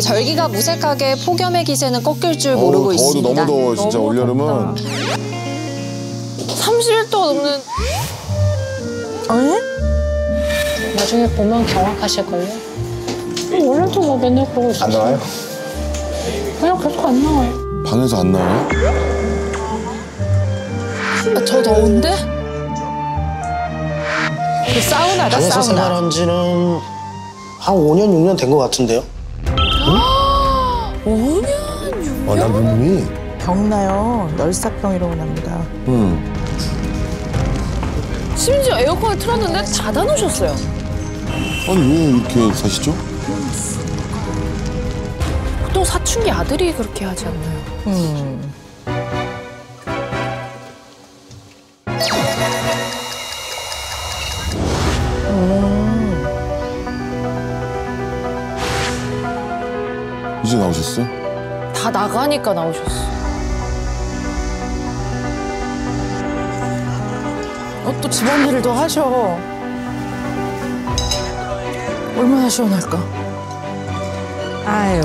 절기가 무색하게 폭염의 기세는 꺾일 줄 모르고 있습니다. 너무 더워, 진짜 올여름은. 31도가 넘는... 에? 나중에 보면 경악하실걸요? 원래도 뭐 맨날 그러고 있었어요. 안 나와요? 그냥 계속 안 나와요. 방에서 안 나와요? 아, 저 더운데? 그 사우나다, 사우나. 방에서 생활한 지는 한 5년, 6년 된 것 같은데요? 응? 5년, 6년? 아, 난 눈이 병나요. 열사병이라고 납니다. 심지어 에어컨을 틀었는데 닫아놓으셨어요. 아니 왜 이렇게 사시죠? 보통 사춘기 아들이 그렇게 하지 않나요? 이제 나오셨어? 다 나가니까 나오셨어. 또 집안일을 더 하셔. 얼마나 시원할까? 아유.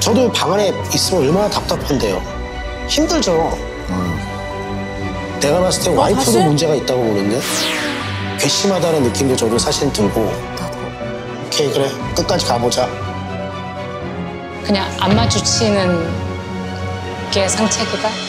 저도 방 안에 있으면 얼마나 답답한데요. 힘들죠. 내가 봤을 때 와이프도 사실? 문제가 있다고 보는데 괘씸하다는 느낌도 저도 사실 들고. 나도. 오케이, 그래. 끝까지 가보자. 그냥 안 마주치는 게 상체기가?